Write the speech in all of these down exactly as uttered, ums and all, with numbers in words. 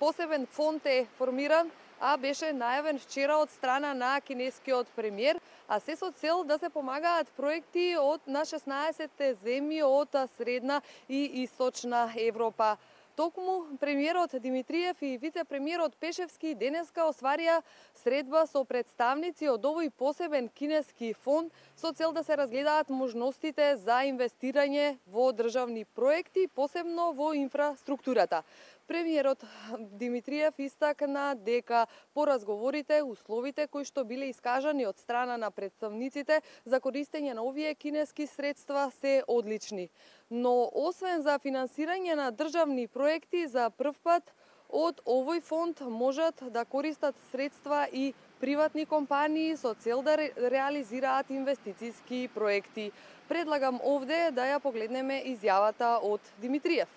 Посебен фонд е формиран, а беше најавен вчера од страна на кинескиот премиер, а се со цел да се помагаат проекти од на шеснаесет земји од средна и источна Европа. Токму премиерот Димитриев и вице-премиерот Пешевски денеска осварија средба со представници од овој посебен кинески фонд со цел да се разгледаат можностите за инвестирање во државни проекти, посебно во инфраструктурата. Премиерот Димитриев истакна дека по разговорите условите кои што биле искажани од страна на представниците за користење на овие кинески средства се одлични. Но освен за финансирање на државни проекти, за прв пат од овој фонд можат да користат средства и приватни компании со цел да реализираат инвестициски проекти. Предлагам овде да ја погледнеме изјавата од Димитриев.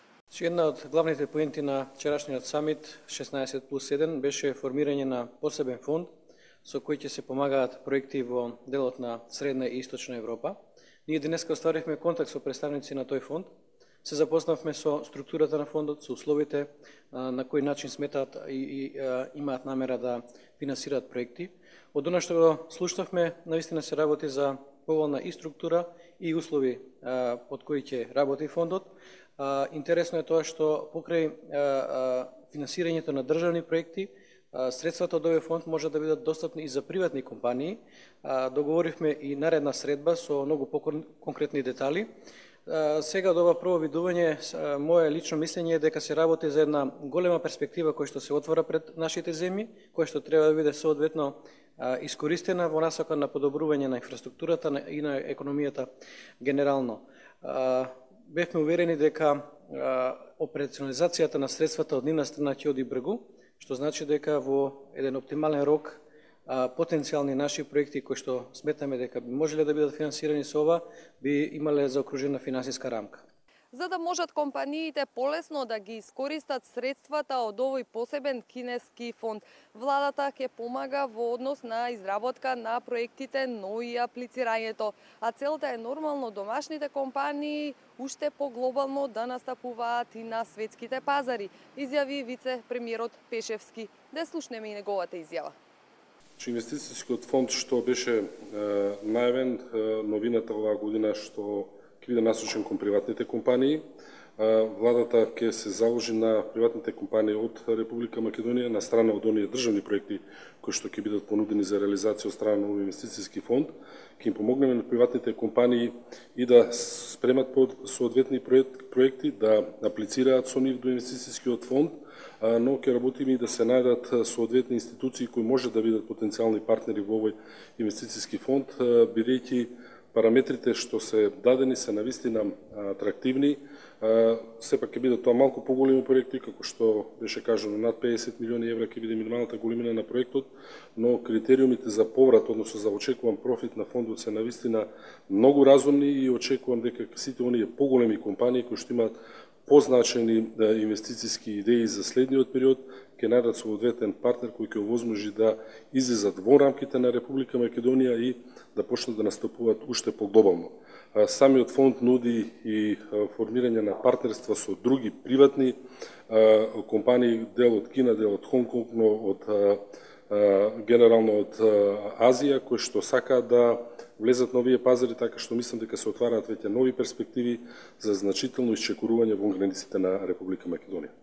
Една од главните поенти на вчерашниот самит шеснаесет плюс еден беше формирање на посебен фонд со кој ќе се помагаат проекти во делот на Средна и Источна Европа. Ние денеска оставивме контакт со представници на тој фонд, се запознавме со структурата на фондот, со условите на кој начин сметаат и, и, и имаат намера да финансираат проекти. Од она што го слушнавме, навистина се работи за поволна и структура и услови под кои ќе работи фондот. Интересно е тоа што покрај финансирањето на државни проекти, средствата од овој фонд може да бидат достапни и за приватни компании. Договоривме и наредна средба со многу поконкретни детали. Сега од ова прво видување, моје лично мислење е дека се работи за една голема перспектива која што се отвора пред нашите земји, која што треба да биде соодветно искористена во насока на подобрување на инфраструктурата и на економијата генерално. Бевме уверени дека операционализацијата на средствата од нивна страна ќе оди бргу, што значи дека во еден оптимален рок потенцијални наши проекти кои што сметаме дека би можеле да бидат финансирани со ова, би имале заокружена финансиска рамка. За да можат компаниите полесно да ги искористат средствата од овој посебен кинески фонд, владата ќе помага во однос на изработка на проектите, но и аплицирањето. А целта е нормално домашните компании уште поглобално да настапуваат и на светските пазари, изјави вице-премиерот Пешевски. Да слушнеме и неговата изјава. Инвестицијскиот фонд што беше најавен новината оваа година што ќе биде насочен кон приватните компании. Владата ќе се заложи на приватните компании од Република Македонија на страна од оние државни проекти кои што ќе бидат понудени за реализација од страна на овој инвестицијски фонд, ќе им помогнеме на приватните компании и да спремат под соодветни проекти, да аплицираат со нив до инвестицијскиот фонд, но ќе работиме и да се најдат соодветни институции кои може да бидат потенцијални партнери во овој инвестицијски фонд, бидејќи параметрите што се дадени се навистина атрактивни. Сепак ќе биде тоа малку поголеми проекти, како што беше кажано, над педесет милиони евра ќе биде минималната големина на проектот, но критериумите за поврат, односно за очекуван профит на фондот се навистина многу разумни и очекувам дека сите оние поголеми компании кои што имаат позначени инвестициски идеи за следниот период ќе најдат соодветен партнер кој ќе овозможи да излезат во рамките на Република Македонија и да почнат да настапуваат уште поглобално. Самиот фонд нуди и формирање на партнерства со други приватни компании, дел од Кина, дел од Хонг Конг, но од генерално од Азија, кои што сакаат да влезат на овие пазари, така што мислам дека се отвараат веќе нови перспективи за значително исчекорување во границите на Република Македонија.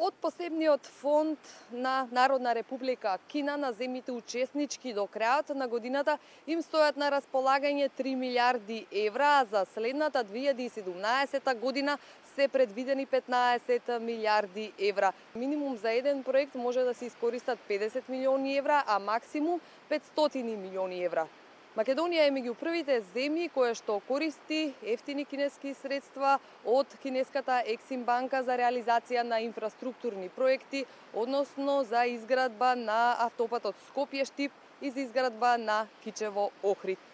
Од посебниот фонд на Народна Република Кина на земјите учеснички до крајот на годината им стојат на располагање три милијарди евра, а за следната две илјади и седумнаесета година се предвидени петнаесет милијарди евра. Минимум за еден проект може да се искористат педесет милиони евра, а максимум петстотини милиони евра. Македонија е меѓу првите земји која што користи ефтини кинески средства од Кинеската Екзим банка за реализација на инфраструктурни проекти, односно за изградба на автопатот Скопје-Штип и за изградба на Кичево-Охрид.